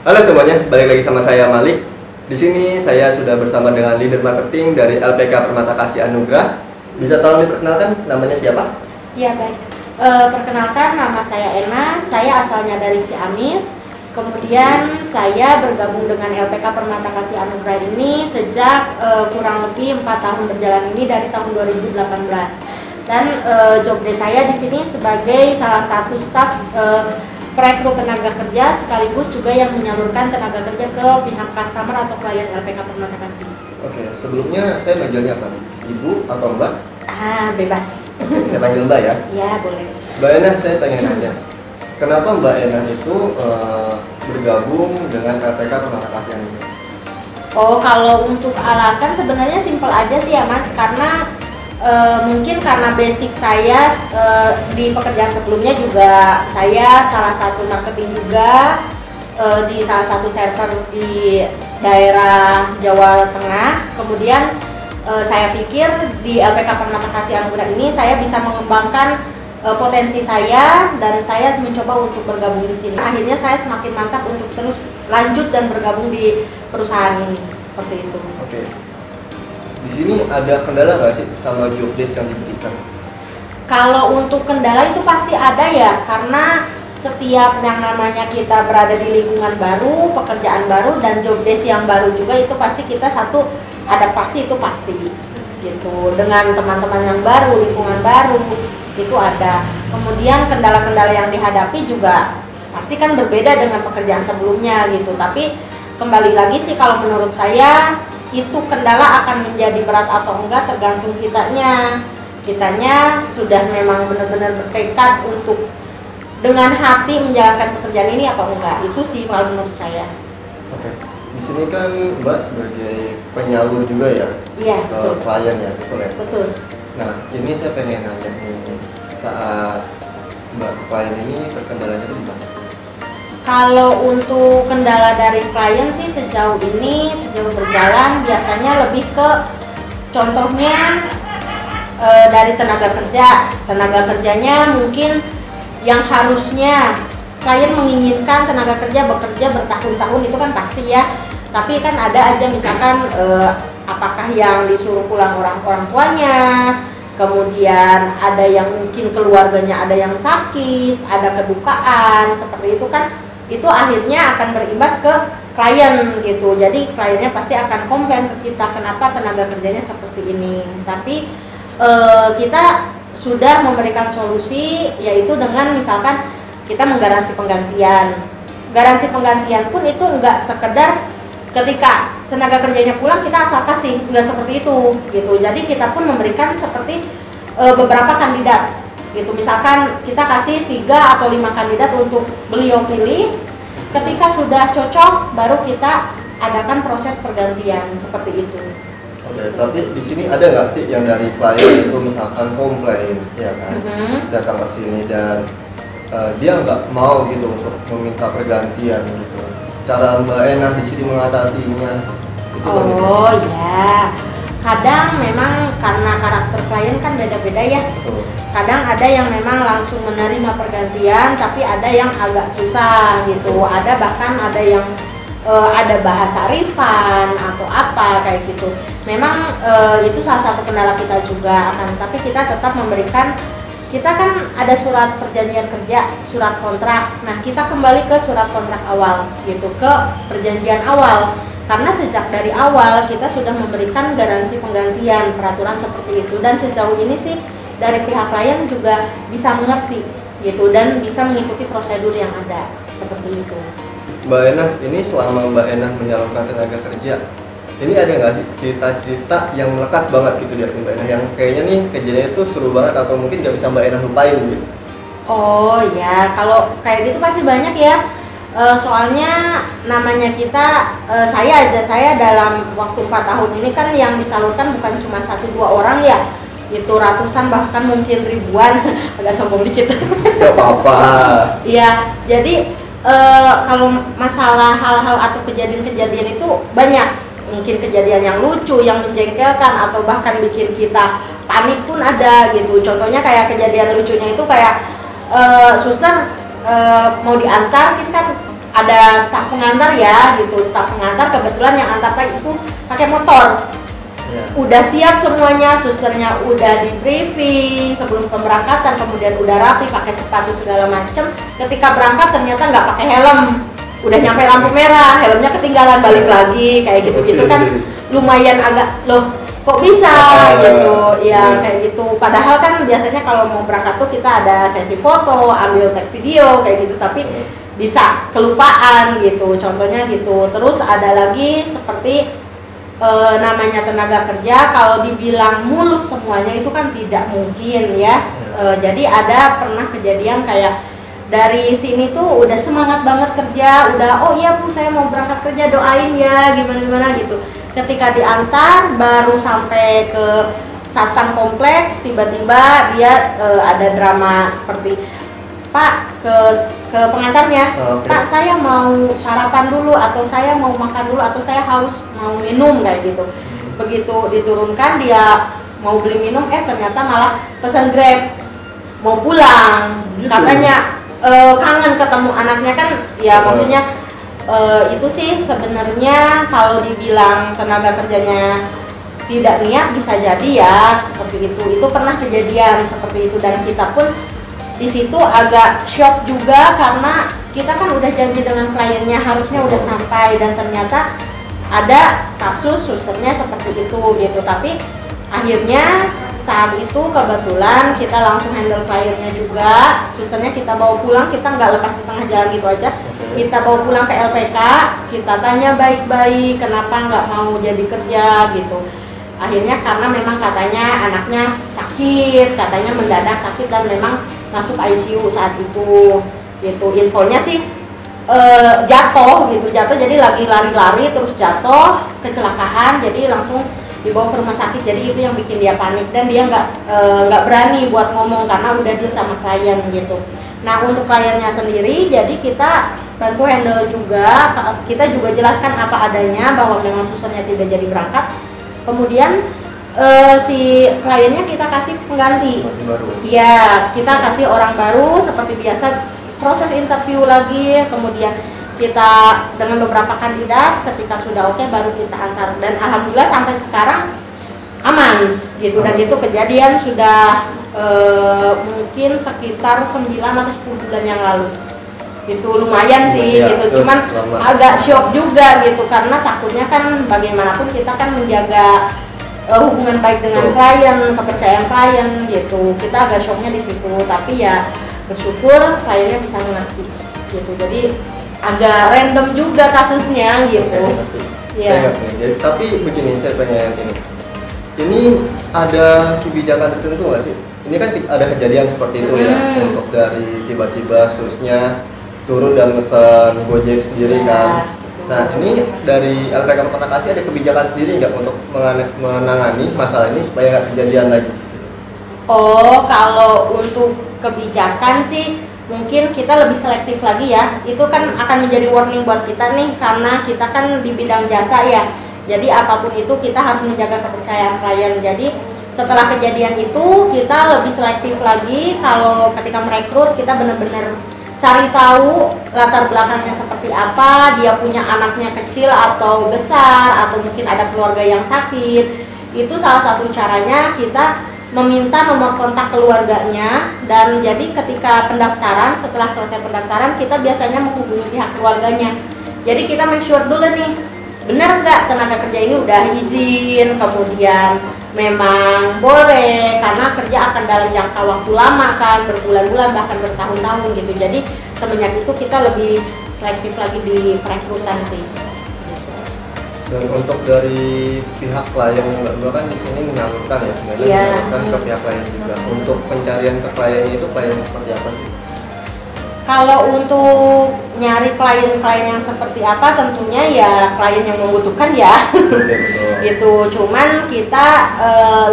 Halo semuanya, balik lagi sama saya Malik. Di sini saya sudah bersama dengan leader marketing dari LPK Permata Kasih Anugerah. Bisa tolong diperkenalkan namanya siapa? Iya baik. Perkenalkan nama saya Ena. Saya asalnya dari Ciamis. Kemudian saya bergabung dengan LPK Permata Kasih Anugerah ini sejak kurang lebih 4 tahun berjalan ini dari tahun 2018. Dan job desk saya di sini sebagai salah satu staf perekrut tenaga kerja sekaligus juga yang menyalurkan tenaga kerja ke pihak customer atau klien LPK Permata Kasih. Oke, sebelumnya saya manggilnya apa? Ibu atau Mbak? Ah, bebas. Saya panggil Mbak ya? Iya, boleh. Mbak Ena, saya pengen nanya, kenapa Mbak Ena itu bergabung dengan LPK Permata Kasih ini? Oh, kalau untuk alasan sebenarnya simpel aja sih ya Mas, karena mungkin karena basic saya di pekerjaan sebelumnya juga saya salah satu marketing juga di salah satu server di daerah Jawa Tengah. Kemudian saya pikir di LPK Permata Kasih Anugerah ini saya bisa mengembangkan potensi saya dan saya mencoba untuk bergabung di sini. Akhirnya saya semakin mantap untuk terus lanjut dan bergabung di perusahaan ini seperti itu. Oke. Di sini ada kendala nggak sih sama job desk yang diberikan? Kalau untuk kendala itu pasti ada ya, karena setiap yang namanya kita berada di lingkungan baru, pekerjaan baru, dan job desk yang baru juga itu pasti kita satu adaptasi itu pasti gitu. Dengan teman-teman yang baru, lingkungan baru itu ada. Kemudian kendala-kendala yang dihadapi juga pasti kan berbeda dengan pekerjaan sebelumnya gitu. Tapi kembali lagi sih kalau menurut saya, itu kendala akan menjadi berat atau enggak tergantung kitanya sudah memang benar-benar bertekad untuk dengan hati menjalankan pekerjaan ini atau enggak. Itu sih kalau menurut saya. Oke, di sini kan Mbak sebagai penyalur juga ya, betul. Klien ya, betul ya? Betul. Nah, ini saya pengen nanya nih, saat Mbak klien ini terkendalanya itu gimana? Kalau untuk kendala dari klien sih sejauh berjalan biasanya lebih ke contohnya dari tenaga kerjanya mungkin yang harusnya klien menginginkan tenaga kerja bekerja bertahun-tahun itu kan pasti ya, tapi kan ada aja misalkan apakah yang disuruh pulang orang tuanya, kemudian ada yang mungkin keluarganya ada yang sakit, ada kedukaan seperti itu kan. Itu akhirnya akan berimbas ke klien gitu. Jadi kliennya pasti akan komplain ke kita kenapa tenaga kerjanya seperti ini. Tapi kita sudah memberikan solusi yaitu dengan misalkan kita menggaransi penggantian. Garansi penggantian pun itu enggak sekedar ketika tenaga kerjanya pulang kita asal kasih, enggak seperti itu gitu. Jadi kita pun memberikan seperti beberapa kandidat gitu, misalkan kita kasih 3 atau 5 kandidat untuk beliau pilih. Ketika sudah cocok baru kita adakan proses pergantian seperti itu. Oke, tapi di sini ada nggak sih yang dari klien itu misalkan komplain ya kan, datang ke sini dan dia nggak mau gitu untuk meminta pergantian gitu, cara Mbak Ena di sini mengatasinya itu? Oh ya, kadang memang karena karakter klien kan beda-beda ya. Betul. Kadang ada yang memang langsung menerima pergantian, tapi ada yang agak susah gitu. Ada bahkan ada yang ada bahasa refund atau apa kayak gitu. Memang itu salah satu kendala kita juga akan, tapi kita tetap memberikan, kita kan ada surat perjanjian kerja, surat kontrak. Nah, kita kembali ke surat kontrak awal gitu, ke perjanjian awal. Karena sejak dari awal kita sudah memberikan garansi penggantian, peraturan seperti itu, dan sejauh ini sih dari pihak klien juga bisa mengerti gitu dan bisa mengikuti prosedur yang ada seperti itu. Mbak Ena, ini selama Mbak Ena menyalurkan tenaga kerja, ini ada nggak sih cerita-cerita yang melekat banget gitu di hati Mbak Ena yang kayaknya nih kejadian itu seru banget atau mungkin nggak bisa Mbak Ena lupain gitu? Oh ya, kalau kayak gitu pasti banyak ya. Soalnya namanya kita, saya dalam waktu 4 tahun ini kan yang disalurkan bukan cuma 1-2 orang ya, itu ratusan bahkan mungkin ribuan. Agak sombong dikit. Gak apa-apa. Iya, jadi kalau masalah hal-hal atau kejadian-kejadian itu banyak. Mungkin kejadian yang lucu, yang menjengkelkan, atau bahkan bikin kita panik pun ada gitu. Contohnya kayak kejadian lucunya itu kayak suster mau diantar, kita kan ada staf pengantar ya gitu. Staf pengantar kebetulan yang antar pagi itu pakai motor. Ya. Udah siap semuanya, susternya udah di briefing sebelum keberangkatan, kemudian udah rapi, pakai sepatu segala macem. Ketika berangkat ternyata nggak pakai helm, udah nyampe lampu merah, helmnya ketinggalan, balik lagi kayak gitu-gitu kan lumayan agak loh kok bisa gitu ya kayak gitu. Padahal kan biasanya kalau mau berangkat tuh kita ada sesi foto, ambil take video kayak gitu, tapi bisa kelupaan gitu. Contohnya gitu. Terus ada lagi seperti namanya tenaga kerja, kalau dibilang mulus semuanya itu kan tidak mungkin ya. Jadi ada pernah kejadian kayak dari sini tuh udah semangat banget kerja, udah oh iya Bu saya mau berangkat kerja, doain ya gimana-gimana gitu. Ketika diantar baru sampai ke satpam kompleks, tiba-tiba dia ada drama seperti Pak ke pengantarnya, Pak saya mau sarapan dulu, atau saya mau makan dulu, atau saya haus mau minum kayak gitu. Begitu diturunkan dia mau beli minum, ternyata malah pesan Grab mau pulang gitu. Katanya kangen ketemu anaknya kan ya. Maksudnya itu sih sebenarnya kalau dibilang tenaga kerjanya tidak niat bisa jadi ya seperti itu. Itu pernah kejadian seperti itu dan kita pun di situ agak shock juga karena kita kan udah janji dengan kliennya harusnya udah sampai, dan ternyata ada kasus susternya seperti itu gitu. Tapi akhirnya saat itu kebetulan kita langsung handle kliennya juga, susternya kita bawa pulang, kita nggak lepas di tengah jalan gitu aja, kita bawa pulang ke LPK, kita tanya baik-baik kenapa nggak mau jadi kerja gitu. Akhirnya karena memang katanya anaknya sakit, katanya mendadak sakit dan memang masuk ICU saat itu gitu. Infonya sih jatuh gitu, jatuh jadi lagi lari-lari terus jatuh, kecelakaan, jadi langsung dibawa ke rumah sakit. Jadi itu yang bikin dia panik dan dia nggak berani buat ngomong karena udah deal sama klien gitu. Nah untuk kliennya sendiri jadi kita bantu handle juga, kita juga jelaskan apa adanya bahwa memang susternya tidak jadi berangkat, kemudian si kliennya kita kasih pengganti. Iya, kita kasih orang baru seperti biasa, proses interview lagi, kemudian kita dengan beberapa kandidat, ketika sudah oke baru kita antar. Dan alhamdulillah sampai sekarang aman gitu. Dan itu kejadian sudah mungkin sekitar 9 atau 10 bulan yang lalu. Itu lumayan sih ya, gitu, cuman agak shock juga gitu karena takutnya kan bagaimanapun kita kan menjaga hubungan baik dengan klien, kepercayaan klien gitu. Kita agak shocknya di situ, tapi ya bersyukur kliennya bisa mengerti gitu. Jadi agak random juga kasusnya gitu. Ya. Jadi, tapi begini saya tanya ini. Ini ada kebijakan tertentu nggak sih? Ini kan ada kejadian seperti itu ya, untuk dari tiba-tiba susnya turun dan pesan Gojek sendiri kan. Nah ini dari LPK Permata Kasih ada kebijakan sendiri nggak untuk menangani masalah ini supaya nggak kejadian lagi? Oh kalau untuk kebijakan sih mungkin kita lebih selektif lagi ya. Itu kan akan menjadi warning buat kita nih karena kita kan di bidang jasa ya. Jadi apapun itu kita harus menjaga kepercayaan klien. Jadi setelah kejadian itu kita lebih selektif lagi kalau ketika merekrut, kita benar-benar cari tahu latar belakangnya seperti apa, dia punya anaknya kecil atau besar, atau mungkin ada keluarga yang sakit. Itu salah satu caranya kita meminta nomor kontak keluarganya, dan jadi ketika pendaftaran, setelah selesai pendaftaran kita biasanya menghubungi pihak keluarganya. Jadi kita make sure dulu nih, benar nggak tenaga kerja ini udah izin, kemudian memang boleh karena kerja akan dalam jangka waktu lama kan, berbulan-bulan bahkan bertahun-tahun gitu. Jadi semenjak itu kita lebih selektif lagi di perekrutan sih. Dan untuk dari pihak klien mbak kan di sini menyalurkan ya, menyalurkan ke pihak klien juga. Untuk pencarian ke kliennya itu klien seperti apa sih? Kalau untuk nyari klien-klien yang seperti apa, tentunya ya klien yang membutuhkan ya gitu. Cuman kita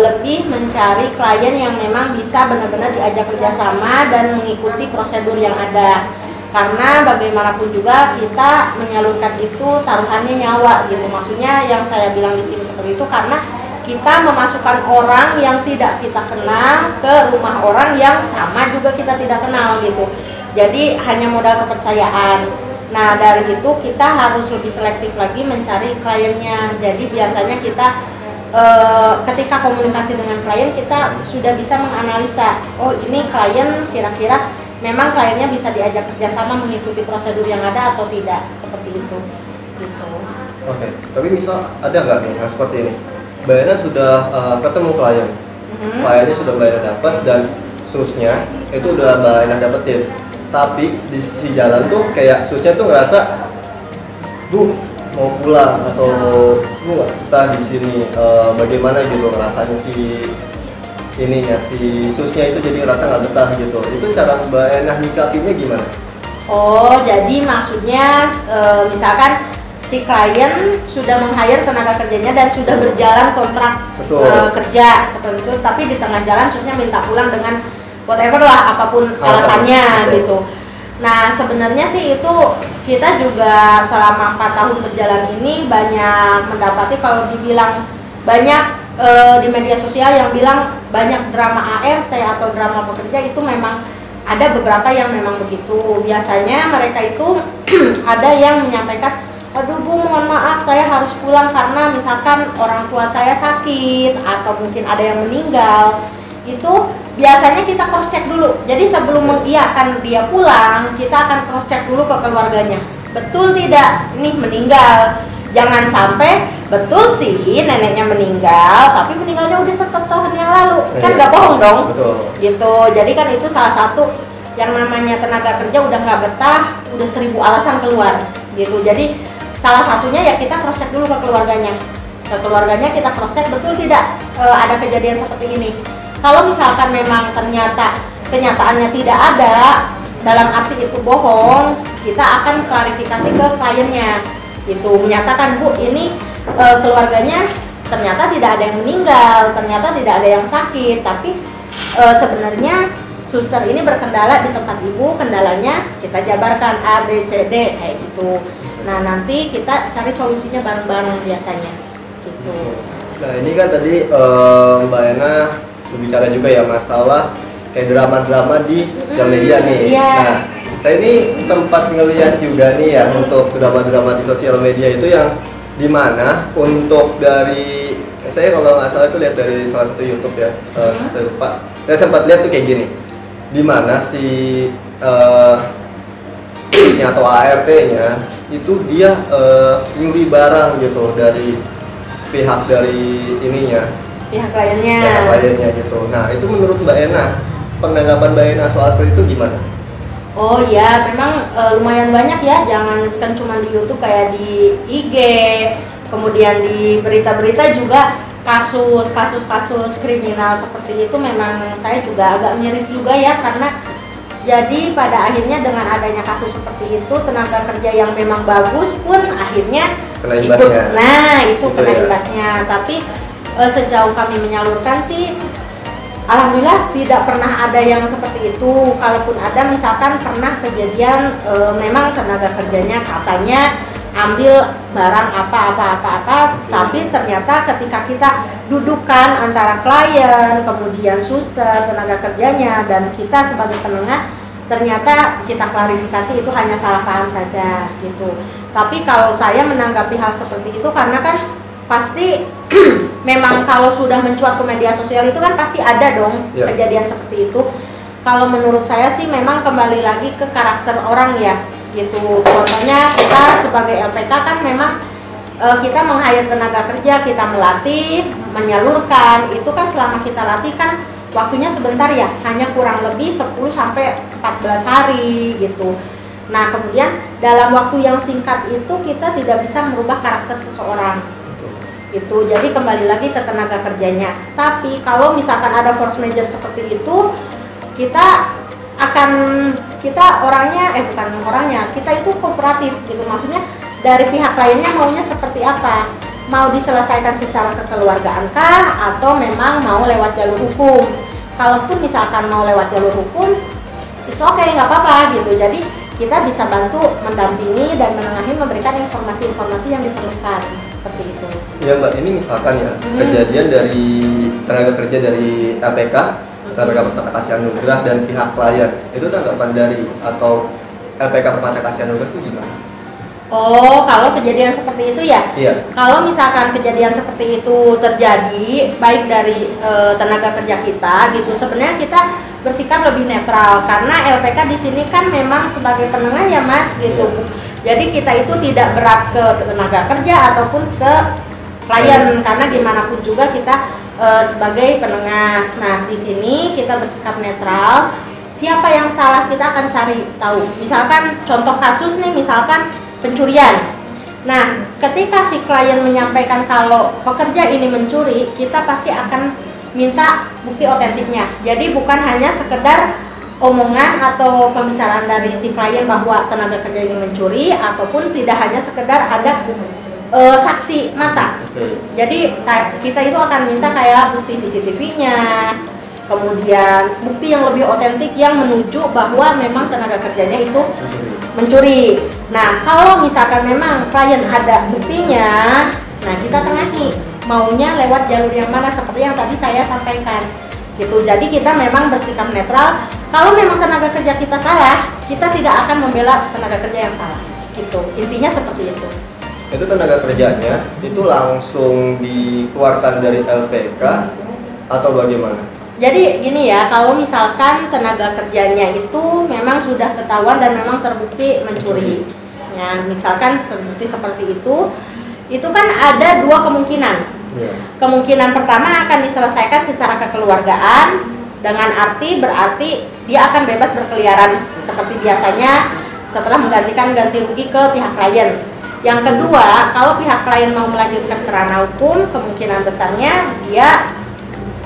lebih mencari klien yang memang bisa benar-benar diajak kerjasama dan mengikuti prosedur yang ada. Karena bagaimanapun juga kita menyalurkan itu taruhannya nyawa gitu. Maksudnya yang saya bilang di sini seperti itu karena kita memasukkan orang yang tidak kita kenal ke rumah orang yang sama juga kita tidak kenal gitu. Jadi hanya modal kepercayaan. Nah, dari itu kita harus lebih selektif lagi mencari kliennya. Jadi biasanya kita ketika komunikasi dengan klien, kita sudah bisa menganalisa, oh ini klien kira-kira memang kliennya bisa diajak kerjasama mengikuti prosedur yang ada atau tidak, seperti itu. Gitu. Oke, tapi misal ada nggak nih yang seperti ini? Mbak Ena sudah ketemu klien, kliennya sudah Mbak Ena dapat dan susnya itu udah Mbak Ena dapetin. Tapi di sisi jalan tuh kayak susnya tuh ngerasa, duh mau pulang atau duh kita di sini bagaimana gitu ngerasanya si ininya si susnya itu jadi ngerasa nggak betah gitu. Itu cara Mbak Ena nyikapinya gimana? Oh jadi maksudnya misalkan si klien sudah meng-hire tenaga kerjanya dan sudah berjalan kontrak kerja seperti itu, tapi di tengah jalan susnya minta pulang dengan whatever lah, apapun alasannya gitu. Nah sebenarnya sih itu kita juga selama 4 tahun berjalan ini banyak mendapati, kalau dibilang banyak di media sosial yang bilang banyak drama ART atau drama pekerja, itu memang ada beberapa yang memang begitu. Biasanya mereka itu ada yang menyampaikan, aduh Bu mohon maaf saya harus pulang karena misalkan orang tua saya sakit atau mungkin ada yang meninggal. Itu biasanya kita cross check dulu. Jadi sebelum mengiyakan dia pulang, kita akan cross check dulu ke keluarganya. Betul tidak? Ini meninggal. Jangan sampai betul sih neneknya meninggal, tapi meninggalnya udah setahun yang lalu. Kan nggak bohong dong. Betul. Gitu. Jadi kan itu salah satu yang namanya tenaga kerja udah nggak betah, udah 1000 alasan keluar. Gitu. Jadi salah satunya ya kita cross check dulu ke keluarganya. Ke keluarganya kita cross check betul tidak ada kejadian seperti ini. Kalau misalkan memang ternyata kenyataannya tidak ada, dalam arti itu bohong, kita akan klarifikasi ke kliennya gitu, menyatakan Bu ini keluarganya ternyata tidak ada yang meninggal, ternyata tidak ada yang sakit, tapi sebenarnya suster ini berkendala di tempat ibu, kendalanya kita jabarkan A, B, C, D kayak gitu. Nah nanti kita cari solusinya bareng-bareng biasanya gitu. Nah ini kan tadi Mbak Ena berbicara juga ya masalah kayak drama-drama di sosial media nih. Nah, saya ini sempat ngelihat juga nih ya untuk drama-drama di sosial media itu yang dimana untuk dari saya kalau nggak salah itu lihat dari salah satu YouTube ya, saya lupa. Saya sempat lihat tuh kayak gini, dimana si atau ART-nya itu dia nyuri barang gitu dari pihak dari ininya. Pihak kliennya gitu. Nah itu menurut Mbak Ena, penanggapan Mbak Ena soal seperti itu gimana? Oh ya, memang lumayan banyak ya, jangan kan cuma di YouTube, kayak di IG, kemudian di berita-berita juga kasus kriminal seperti itu. Memang saya juga agak miris juga ya, karena jadi pada akhirnya dengan adanya kasus seperti itu, tenaga kerja yang memang bagus pun akhirnya kena imbasnya. Tapi sejauh kami menyalurkan sih alhamdulillah tidak pernah ada yang seperti itu. Kalaupun ada misalkan pernah kejadian memang tenaga kerjanya katanya ambil barang apa-apa, tapi ternyata ketika kita dudukkan antara klien kemudian suster tenaga kerjanya dan kita sebagai penengah, ternyata kita klarifikasi itu hanya salah paham saja gitu. Tapi kalau saya menanggapi hal seperti itu, karena kan pasti memang kalau sudah mencuat ke media sosial itu kan pasti ada dong kejadian seperti itu. Kalau menurut saya sih memang kembali lagi ke karakter orang ya gitu. Contohnya kita sebagai LPK kan memang kita meng-hire tenaga kerja, kita melatih, menyalurkan, itu kan selama kita latih kan waktunya sebentar ya, hanya kurang lebih 10-14 hari gitu. Nah kemudian dalam waktu yang singkat itu kita tidak bisa merubah karakter seseorang gitu. Jadi kembali lagi ke tenaga kerjanya. Tapi kalau misalkan ada force major seperti itu, kita itu kooperatif gitu. Maksudnya dari pihak kliennya maunya seperti apa? Mau diselesaikan secara kekeluargaan kah atau memang mau lewat jalur hukum? Kalaupun misalkan mau lewat jalur hukum, it's okay, nggak apa-apa gitu. Jadi kita bisa bantu mendampingi dan menengahi, memberikan informasi-informasi yang diperlukan seperti itu. Ya Mbak, ini misalkan ya kejadian dari tenaga kerja dari LPK Permata Kasih Anugerah dan pihak klien, itu tanggapan dari atau LPK Permata Kasih Anugerah itu gimana? Oh, kalau kejadian seperti itu ya? Iya. Kalau misalkan kejadian seperti itu terjadi, baik dari tenaga kerja kita gitu, sebenarnya kita bersikap lebih netral karena LPK di sini kan memang sebagai penengah ya Mas gitu. Iya. Jadi kita itu tidak berat ke tenaga kerja ataupun ke klien karena gimana pun juga kita sebagai penengah. Nah, di sini kita bersikap netral. Siapa yang salah kita akan cari tahu. Misalkan contoh kasus nih, misalkan pencurian. Nah, ketika si klien menyampaikan kalau pekerja ini mencuri, kita pasti akan minta bukti otentiknya. Jadi bukan hanya sekedar omongan atau pembicaraan dari si klien bahwa tenaga kerja ini mencuri, ataupun tidak hanya sekedar ada saksi mata. Jadi kita itu akan minta kayak bukti CCTV-nya, kemudian bukti yang lebih otentik yang menuju bahwa memang tenaga kerjanya itu mencuri. Nah, kalau misalkan memang klien ada buktinya, nah kita tengahi maunya lewat jalur yang mana, seperti yang tadi saya sampaikan gitu. Jadi kita memang bersikap netral. Kalau memang tenaga kerja kita salah, kita tidak akan membela tenaga kerja yang salah gitu, intinya seperti itu. Itu tenaga kerjanya itu langsung dikeluarkan dari LPK atau bagaimana? Jadi gini ya, kalau misalkan tenaga kerjanya itu memang sudah ketahuan dan memang terbukti mencuri. Nah, misalkan terbukti seperti itu kan ada dua kemungkinan. Kemungkinan pertama akan diselesaikan secara kekeluargaan, dengan arti berarti dia akan bebas berkeliaran seperti biasanya setelah menggantikan ganti rugi ke pihak klien. Yang kedua, kalau pihak klien mau melanjutkan ke ranah hukum, kemungkinan besarnya dia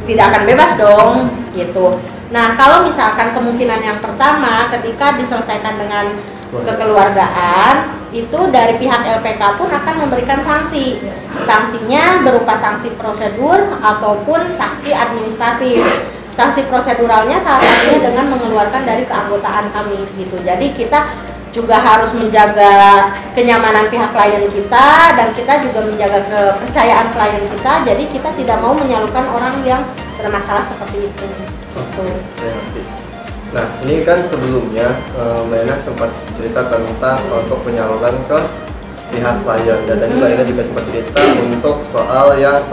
tidak akan bebas dong gitu. Nah, kalau misalkan kemungkinan yang pertama ketika diselesaikan dengan kekeluargaan, itu dari pihak LPK pun akan memberikan sanksi. Sanksinya berupa sanksi prosedur ataupun sanksi administratif. Sanksi proseduralnya salah satunya dengan mengeluarkan dari keanggotaan kami gitu. Jadi kita juga harus menjaga kenyamanan pihak klien kita, dan kita juga menjaga kepercayaan klien kita. Jadi kita tidak mau menyalurkan orang yang bermasalah seperti itu. Nah, ini kan sebelumnya Mbak Ena sempat cerita tentang untuk penyaluran ke pihak klien, dan tadi Mbak Ena juga sempat cerita untuk soal yang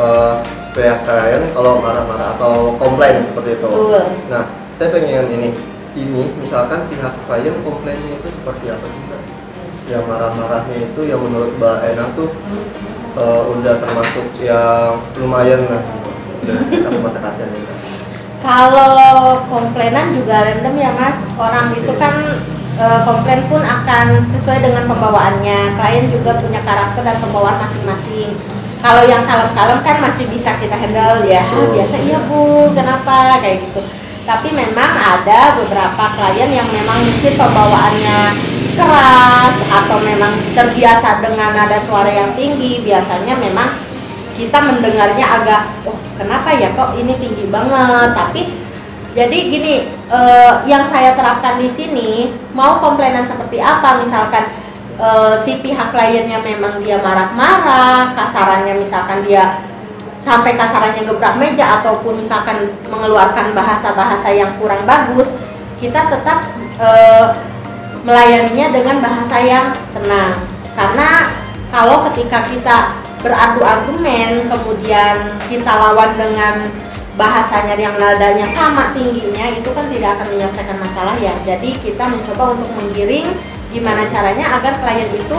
pihak klien kalau marah-marah atau komplain seperti itu. Nah, saya pengen ini misalkan pihak klien komplainnya itu seperti apa sih Mbak? Yang marah-marahnya itu yang menurut Mbak Ena tuh udah termasuk yang lumayan lah untuk mata kasihan ini. Kalau komplainan juga random ya Mas, orang itu kan komplain pun akan sesuai dengan pembawaannya. Klien juga punya karakter dan pembawaan masing-masing. Kalau yang kalem-kalem kan masih bisa kita handle ya, biasa iya Bu, kenapa kayak gitu. Tapi memang ada beberapa klien yang memang mungkin pembawaannya keras atau memang terbiasa dengan nada suara yang tinggi. Biasanya memang kita mendengarnya agak, kenapa ya kok ini tinggi banget. Tapi jadi gini, yang saya terapkan di sini mau komplainan seperti apa, misalkan si pihak kliennya memang dia marah-marah, kasarannya misalkan dia sampai kasarannya gebrak meja ataupun misalkan mengeluarkan bahasa-bahasa yang kurang bagus, kita tetap melayaninya dengan bahasa yang tenang. Karena kalau ketika kita beradu argumen, kemudian kita lawan dengan bahasanya yang nadanya sama tingginya, itu kan tidak akan menyelesaikan masalah ya. Jadi kita mencoba untuk menggiring gimana caranya agar klien itu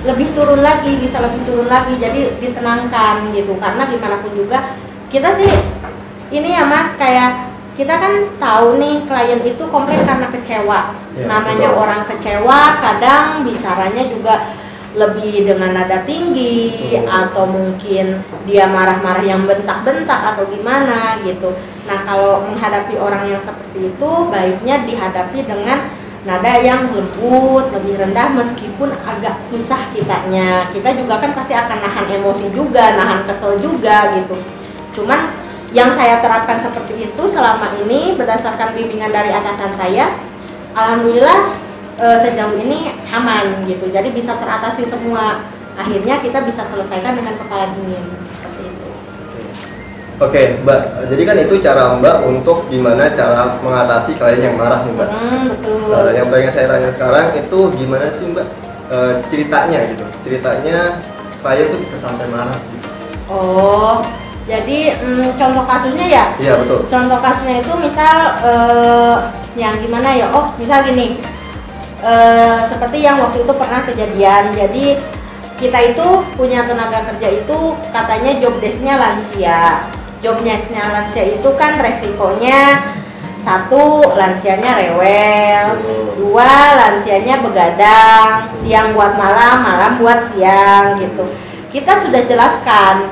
lebih turun lagi, bisa lebih turun lagi, jadi ditenangkan gitu. Karena gimana pun juga kita sih ini ya Mas, kayak kita kan tahu nih klien itu komplain karena kecewa ya, namanya betul. Orang kecewa kadang bicaranya juga lebih dengan nada tinggi, atau mungkin dia marah-marah yang bentak-bentak atau gimana gitu. Nah, kalau menghadapi orang yang seperti itu baiknya dihadapi dengan nada yang lembut, lebih rendah, meskipun agak susah kitanya. Kita juga kan pasti akan nahan emosi juga, nahan kesel juga gitu. Cuman yang saya terapkan seperti itu selama ini berdasarkan bimbingan dari atasan saya, alhamdulillah sejauh ini aman gitu. Jadi bisa teratasi semua. Akhirnya kita bisa selesaikan dengan kepala dingin seperti itu. Oke, Mbak, jadi kan itu cara Mbak untuk gimana cara mengatasi klien yang marah nih, Mbak. Betul. Yang pengen saya tanya sekarang itu gimana sih, Mbak, ceritanya gitu, ceritanya klien tuh bisa sampai marah gitu. Oh, jadi contoh kasusnya ya? Iya, betul. Contoh kasusnya itu misal yang gimana ya, oh misal gini, seperti yang waktu itu pernah kejadian. Jadi kita itu punya tenaga kerja itu katanya job desk-nya lansia. Jobnya lansia itu kan resikonya satu, lansianya rewel, dua, lansianya begadang, siang buat malam, malam buat siang gitu. Kita sudah jelaskan,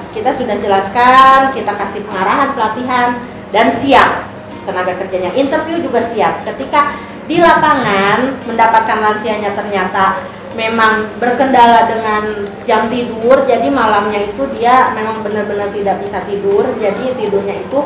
kita kasih pengarahan, pelatihan, dan siap tenaga kerjanya, interview juga siap. Ketika di lapangan mendapatkan lansianya ternyata memang berkendala dengan jam tidur, jadi malamnya itu dia memang benar-benar tidak bisa tidur, jadi tidurnya itu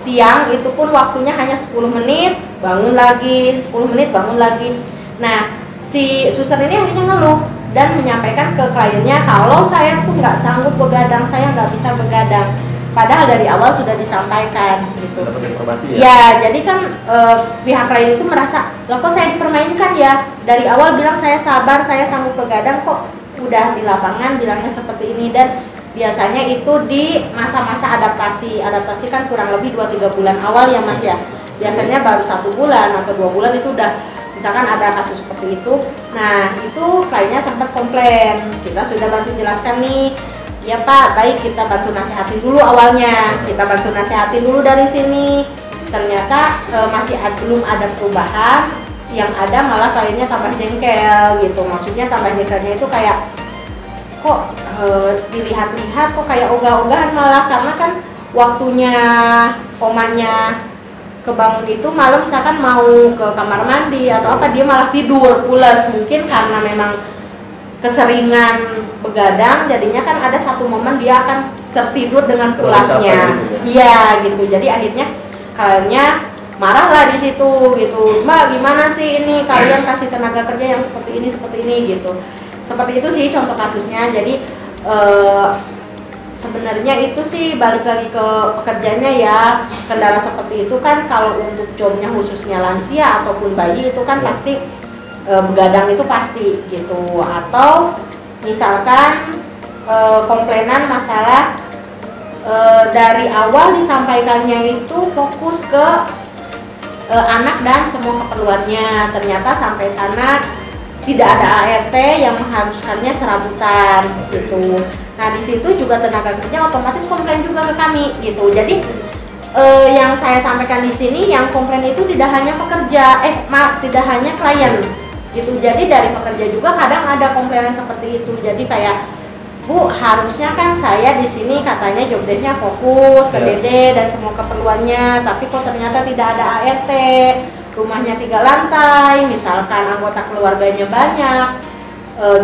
siang, itu pun waktunya hanya 10 menit bangun lagi, 10 menit bangun lagi. Nah, si Susan ini akhirnya ngeluh dan menyampaikan ke kliennya kalau saya tuh nggak sanggup begadang, saya nggak bisa begadang, padahal dari awal sudah disampaikan gitu. Informasi ya? Ya, jadi kan pihak klien itu merasa, loh kok saya dipermainkan ya, dari awal bilang saya sabar, saya sanggup begadang, kok udah di lapangan bilangnya seperti ini. Dan biasanya itu di masa-masa adaptasi kan kurang lebih 2-3 bulan awal ya, Mas ya, biasanya baru 1 bulan atau 2 bulan itu udah misalkan ada kasus seperti itu. Nah, itu kliennya sempat komplain, kita sudah bantu jelaskan nih. Ya Pak, baik, kita bantu nasihatin dulu awalnya, dari sini. Ternyata masih belum ada perubahan, yang ada malah kliennya tambah jengkel gitu. Maksudnya tambah jengkelnya itu kayak, kok dilihat-lihat kok kayak ogah-ogahan malah. Karena kan waktunya komanya kebangun itu malam, misalkan mau ke kamar mandi atau apa, dia malah tidur pulas. Mungkin karena memang keseringan begadang, jadinya kan ada satu momen dia akan tertidur dengan pulasnya. Iya gitu. Jadi akhirnya kliennya marah lah di situ gitu. Mbak, gimana sih ini kalian kasih tenaga kerja yang seperti ini gitu. Seperti itu sih contoh kasusnya. Jadi sebenarnya itu sih balik lagi ke pekerjanya ya. Kendala seperti itu kan kalau untuk jobnya khususnya lansia ataupun bayi itu kan pasti begadang itu pasti gitu. Atau misalkan komplainan masalah dari awal disampaikannya itu fokus ke anak dan semua keperluannya, ternyata sampai sana tidak ada ART yang mengharuskannya serabutan gitu. Nah, di situ juga tenaga kerja otomatis komplain juga ke kami gitu. Jadi yang saya sampaikan di sini, yang komplain itu tidak hanya pekerja, tidak hanya klien gitu. Jadi dari pekerja juga kadang ada komplainan seperti itu. Jadi kayak, Bu, harusnya kan saya di sini katanya job desk-nya fokus ke Dede dan semua keperluannya, tapi kok ternyata tidak ada ART, rumahnya 3 lantai, misalkan anggota keluarganya banyak,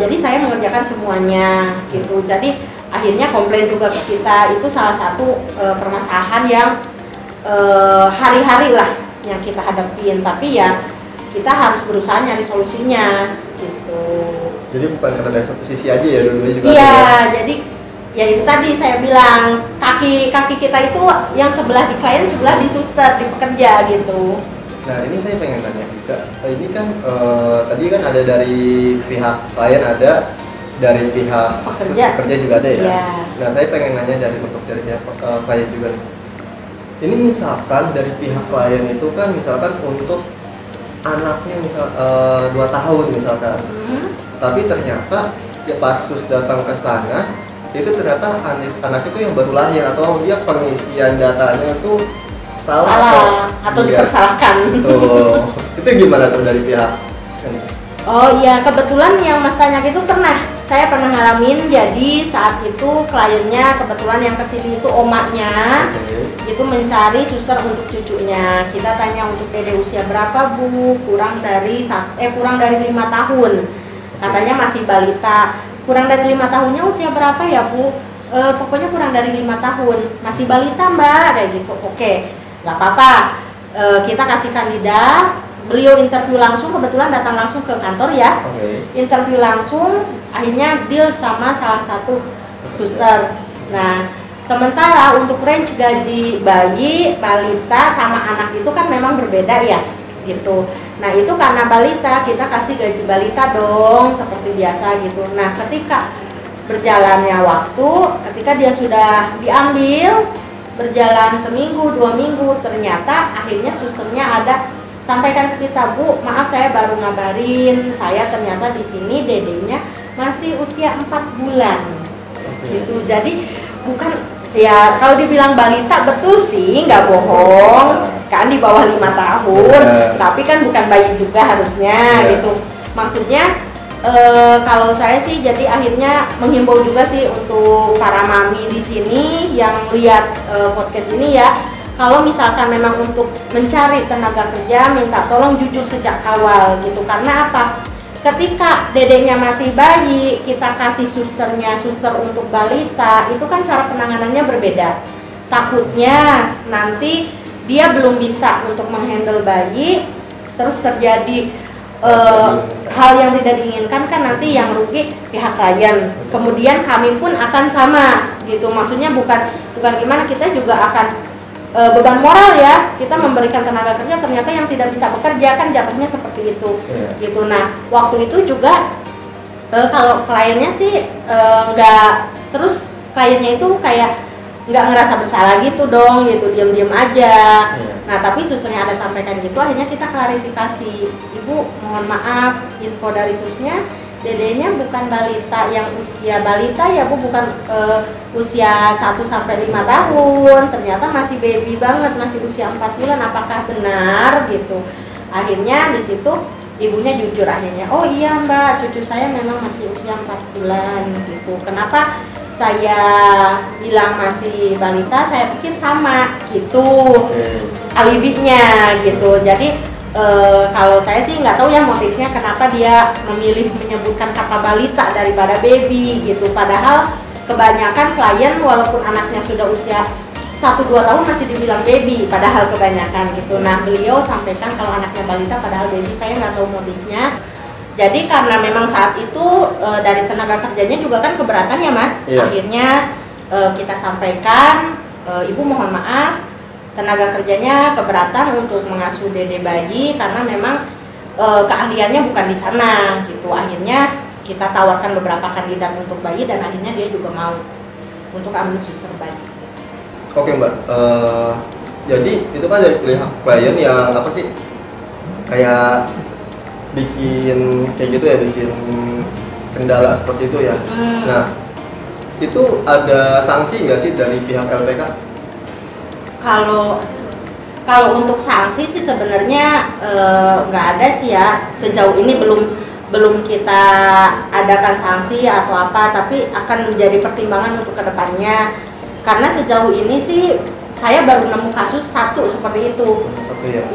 jadi saya mengerjakan semuanya gitu. Jadi akhirnya komplain juga ke kita. Itu salah satu permasalahan yang hari-hari lah yang kita hadapin, tapi ya kita harus berusaha nyari solusinya gitu. Jadi bukan karena dari satu sisi aja ya, dua-duanya juga. Iya, jadi ya itu tadi saya bilang, kaki kita itu yang sebelah di klien, sebelah di suster, di pekerja gitu. Nah, ini saya pengen tanya juga, ini kan tadi kan ada dari pihak klien, ada dari pihak pekerja juga ada ya. Iya. Nah, saya pengen nanya dari pihak klien juga. Ini misalkan dari pihak klien itu kan misalkan untuk anaknya misal 2 tahun misalkan, tapi ternyata ya pas sus datang ke sana itu ternyata anak itu yang baru lahir, atau dia pengisian datanya itu salah atau dipersalahkan. Itu gimana tuh dari pihak? Oh iya, kebetulan yang Mas tanya itu saya pernah ngalamin. Jadi saat itu kliennya kebetulan yang kesini itu omaknya. Itu mencari suster untuk cucunya. Kita tanya untuk Dede usia berapa, Bu? Kurang dari 5 tahun. Katanya masih balita. Kurang dari 5 tahunnya usia berapa ya, Bu? Pokoknya kurang dari 5 tahun. Masih balita, Mbak, kayak gitu. Oke, nggak apa-apa. Kita kasih kandidat. Beliau interview langsung, kebetulan datang langsung ke kantor ya. Interview langsung, akhirnya deal sama salah satu suster. Nah, Sementara untuk range gaji bayi, balita sama anak itu kan memang berbeda ya, gitu. Nah itu karena balita, kita kasih gaji balita dong, seperti biasa gitu. Nah ketika berjalannya waktu, ketika dia sudah diambil, berjalan seminggu, 2 minggu, ternyata akhirnya susternya ada sampaikan ke kita, "Bu, maaf saya baru ngabarin, saya ternyata di sini dedenya masih usia 4 bulan gitu. Jadi bukan ya, kalau dibilang balita betul sih, nggak bohong kan, di bawah 5 tahun, tapi kan bukan bayi juga harusnya gitu. Maksudnya kalau saya sih jadi akhirnya menghimbau juga sih untuk para mami di sini yang lihat podcast ini ya, kalau misalkan memang untuk mencari tenaga kerja, minta tolong jujur sejak awal gitu. Karena apa? Ketika dedeknya masih bayi, kita kasih susternya, suster untuk balita, itu kan cara penanganannya berbeda. Takutnya nanti dia belum bisa untuk menghandle bayi, terus terjadi hal yang tidak diinginkan, kan nanti yang rugi pihak klien. Kemudian kami pun akan sama gitu, maksudnya bukan gimana, kita juga akan beban moral ya, kita memberikan tenaga kerja ternyata yang tidak bisa bekerja, kan jatuhnya seperti itu gitu. Nah waktu itu juga kalau kliennya sih nggak, terus kliennya itu kayak nggak ngerasa bersalah gitu dong, gitu diam-diam aja. Nah tapi susternya ada sampaikan gitu, akhirnya kita klarifikasi, "Ibu mohon maaf, info dari susternya dedenya bukan balita, yang usia balita ya Bu, bukan usia 1-5 tahun, ternyata masih baby banget, masih usia 4 bulan, apakah benar?" gitu. Akhirnya di situ ibunya jujur akhirnya, "Oh iya Mbak, cucu saya memang masih usia 4 bulan gitu. Kenapa saya bilang masih balita, saya pikir sama gitu alibinya gitu." Jadi kalau saya sih nggak tahu ya motifnya kenapa dia memilih menyebutkan kata balita daripada baby gitu. Padahal kebanyakan klien walaupun anaknya sudah usia 1-2 tahun masih dibilang baby, padahal kebanyakan gitu. Nah beliau sampaikan kalau anaknya balita padahal baby, saya nggak tahu motifnya. Jadi karena memang saat itu dari tenaga kerjanya juga kan keberatan ya Mas, akhirnya kita sampaikan, "Ibu mohon maaf, tenaga kerjanya keberatan untuk mengasuh dede bayi karena memang keahliannya bukan di sana gitu." Akhirnya kita tawarkan beberapa kandidat untuk bayi dan akhirnya dia juga mau untuk ambil suster bayi. Oke Mbak, jadi itu kan dari pihak klien yang apa sih, kayak bikin kayak gitu ya, bikin kendala seperti itu ya. Nah itu ada sanksi nggak sih dari pihak LPK? Kalau untuk sanksi sih sebenarnya nggak ada sih ya, sejauh ini belum kita adakan sanksi atau apa, tapi akan menjadi pertimbangan untuk kedepannya. Karena sejauh ini sih saya baru nemu kasus 1 seperti itu.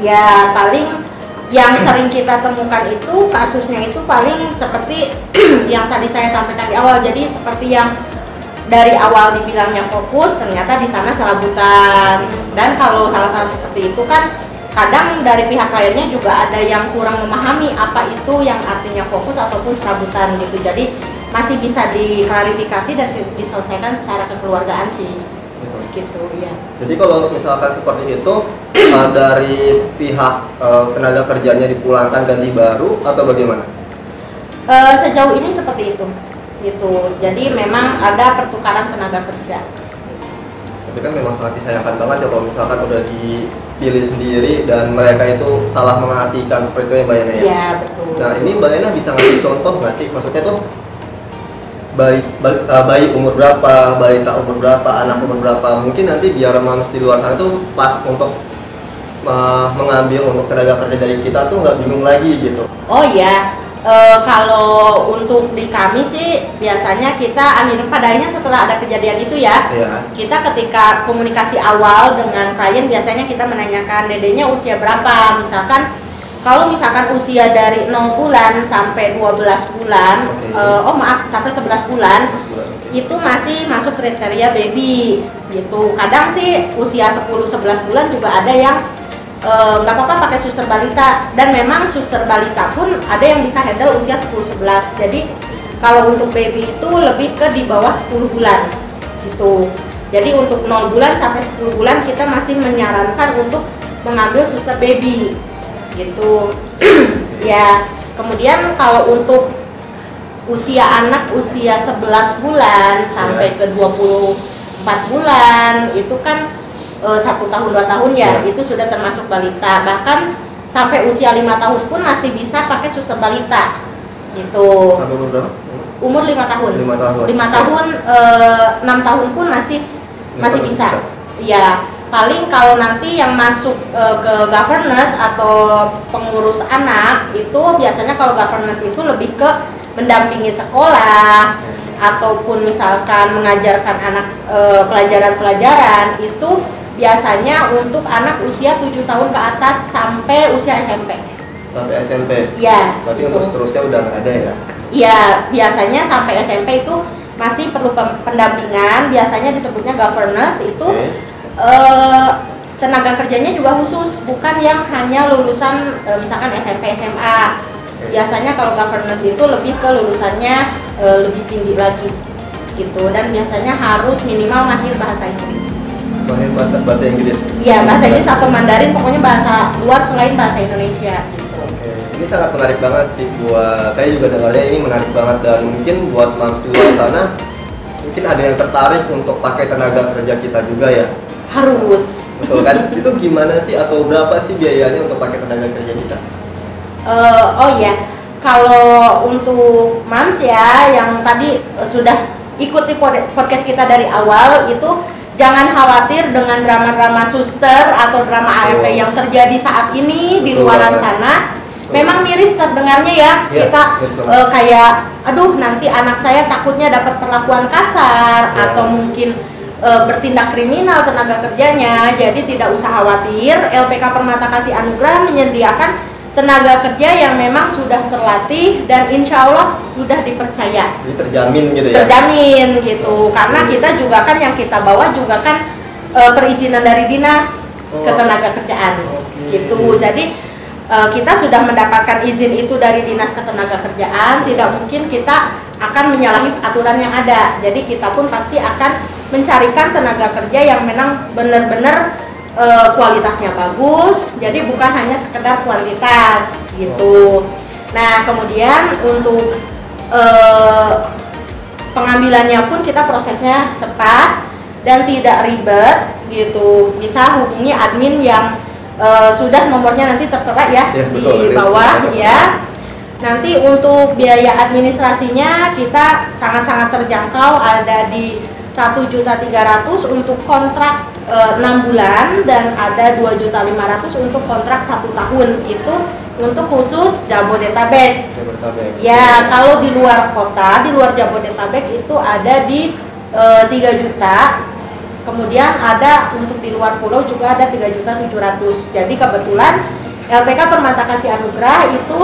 Ya paling yang sering kita temukan itu kasusnya itu paling seperti yang tadi saya sampaikan di awal. Jadi seperti yang dari awal dibilangnya fokus, ternyata di sana serabutan. Dan kalau hal-hal seperti itu kan kadang dari pihak kliennya juga ada yang kurang memahami apa itu yang artinya fokus ataupun serabutan gitu. Jadi masih bisa diklarifikasi dan diselesaikan secara kekeluargaan sih gitu ya. Jadi kalau misalkan seperti itu dari pihak tenaga kerjanya dipulangkan ganti baru atau bagaimana? Sejauh ini seperti itu gitu. Jadi memang ada pertukaran tenaga kerja. Tapi kan memang sangat disayangkan banget ya kalau misalkan udah dipilih sendiri dan mereka itu salah mengartikan seperti itu ya Mbak Ena ya? Iya betul. Nah ini Mbak Ena bisa ngasih contoh nggak sih? Maksudnya tuh bayi umur berapa, balita umur berapa, anak umur berapa, mungkin nanti biar mams di luar sana tuh pas untuk mengambil untuk tenaga kerja dari kita tuh nggak bingung lagi gitu. Oh ya, kalau untuk di kami sih biasanya kita akhirnya padanya setelah ada kejadian itu ya, kita ketika komunikasi awal dengan klien biasanya kita menanyakan dedenya usia berapa. Misalkan kalau misalkan usia dari 0 bulan sampai 12 bulan, sampai 11 bulan, itu masih masuk kriteria baby gitu. Kadang sih usia 10-11 bulan juga ada yang nggak apa-apa pakai suster balita, dan memang suster balita pun ada yang bisa handle usia 10-11. Jadi kalau untuk baby itu lebih ke di bawah 10 bulan gitu. Jadi untuk 0 bulan sampai 10 bulan kita masih menyarankan untuk mengambil suster baby gitu. Ya, kemudian kalau untuk usia anak usia 11 bulan sampai ke 24 bulan itu kan 1 tahun 2 tahun ya, itu sudah termasuk balita. Bahkan sampai usia 5 tahun pun masih bisa pakai suster balita gitu. Umur 5 tahun. 5 tahun 6 tahun pun masih bisa. Iya, paling kalau nanti yang masuk ke governess atau pengurus anak itu biasanya kalau governess itu lebih ke mendampingi sekolah ataupun misalkan mengajarkan anak pelajaran-pelajaran. Itu biasanya untuk anak usia 7 tahun ke atas sampai usia SMP. Sampai SMP? Iya. Berarti gitu. Untuk seterusnya udah nggak ada ya? Iya, biasanya sampai SMP itu masih perlu pendampingan, biasanya disebutnya governess itu. Tenaga kerjanya juga khusus, bukan yang hanya lulusan misalkan SMP, SMA. Biasanya kalau governess itu lebih ke lulusannya lebih tinggi lagi gitu, dan biasanya harus minimal mahir bahasa Inggris. Bahasa Inggris? Iya, bahasa Inggris atau Mandarin, pokoknya bahasa luar selain bahasa Indonesia gitu. Oke, ini sangat menarik banget sih buat saya juga dengarnya, ini menarik banget, dan mungkin buat mahasiswa sana mungkin ada yang tertarik untuk pakai tenaga kerja kita juga ya. Harus. Betul kan? Itu gimana sih atau berapa sih biayanya untuk pakai tenaga kerja kita? Oh iya, kalau untuk Mams ya yang tadi sudah ikuti podcast kita dari awal itu, jangan khawatir dengan drama-drama suster atau drama ARP yang terjadi saat ini di luaran sana. Memang miris terdengarnya ya, kita kayak aduh nanti anak saya takutnya dapat perlakuan kasar atau mungkin bertindak kriminal tenaga kerjanya. Jadi tidak usah khawatir, LPK Permata Kasih Anugerah menyediakan tenaga kerja yang memang sudah terlatih dan insya Allah sudah dipercaya. Jadi terjamin gitu ya? Terjamin gitu, karena kita juga kan yang kita bawa juga kan perizinan dari dinas ketenaga kerjaan gitu. Jadi kita sudah mendapatkan izin itu dari dinas ketenaga kerjaan, tidak mungkin kita akan menyalahi aturan yang ada. Jadi kita pun pasti akan mencarikan tenaga kerja yang memang benar-benar kualitasnya bagus, jadi bukan hanya sekedar kuantitas gitu. Nah kemudian untuk pengambilannya pun kita prosesnya cepat dan tidak ribet gitu. Bisa hubungi admin yang sudah nomornya nanti tertera ya, ya betul, di bawah betul. Ya. Nanti untuk biaya administrasinya kita sangat-sangat terjangkau, ada di 1.300.000 untuk kontrak 6 bulan dan ada 2.500.000 untuk kontrak 1 tahun. Itu untuk khusus Jabodetabek. Ya, kalau di luar kota, di luar Jabodetabek itu ada di 3 juta. Kemudian ada untuk di luar pulau juga ada 3.700.000. Jadi kebetulan LPK Permata Kasih Anugerah itu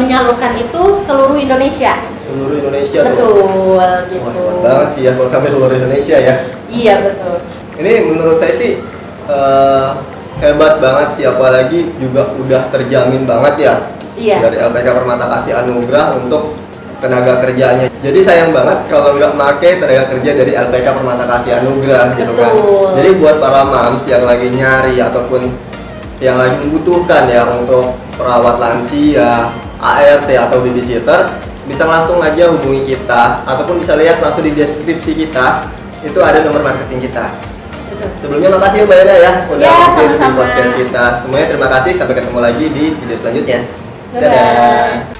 menyalurkan itu seluruh Indonesia. Seluruh Indonesia. Betul. Gitu. Wah, banget sih ya kalau sampai seluruh Indonesia ya. Iya betul. Ini menurut saya sih hebat banget sih, apalagi juga udah terjamin banget ya. Iya. Dari LPK Permata Kasih Anugerah untuk tenaga kerjanya. Jadi sayang banget kalau nggak pakai tenaga kerja dari LPK Permata Kasih Anugerah gitu kan. Jadi buat para mams yang lagi nyari ataupun yang lagi membutuhkan ya untuk perawat lansia, ART atau babysitter, bisa langsung aja hubungi kita ataupun bisa lihat langsung di deskripsi kita, itu ada nomor marketing kita. Betul. Sebelumnya makasih Mbak Ena ya udah mampir di podcast kita. Semuanya terima kasih, sampai ketemu lagi di video selanjutnya. Dadah.